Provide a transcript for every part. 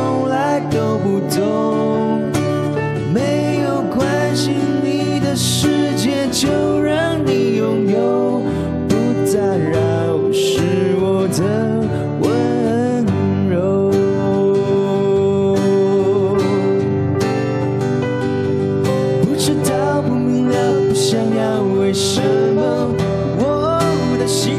从来都不懂。没有关系，你的世界就让你拥有，不打扰是我的温柔。不知道，不明了，不想要，为什么我的心？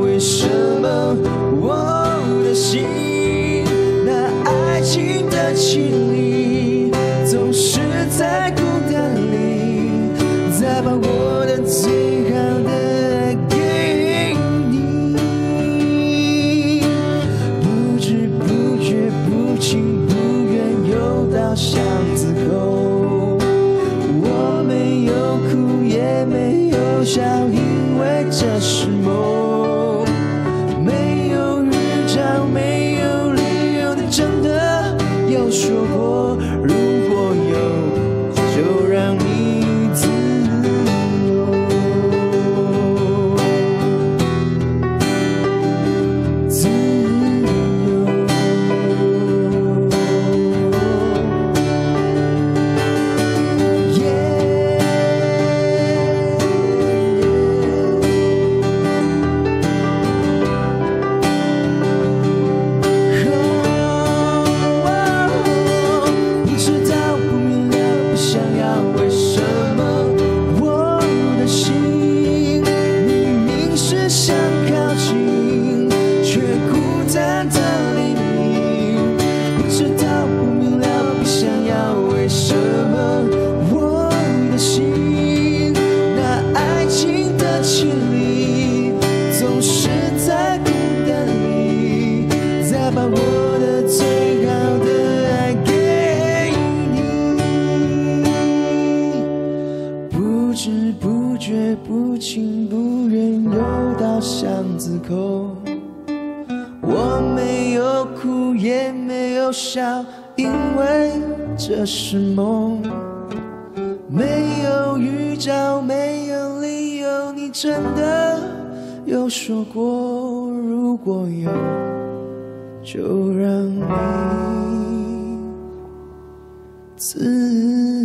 为什么我的心，那爱情的绮丽，总是在孤单里，再把我的最好的给你。不知不觉，不情不愿，又到巷子口，我没有哭，也没有笑，因为这是梦。 因为这是梦，没有预兆，没有理由，你真的有说过，如果有，就让你自由。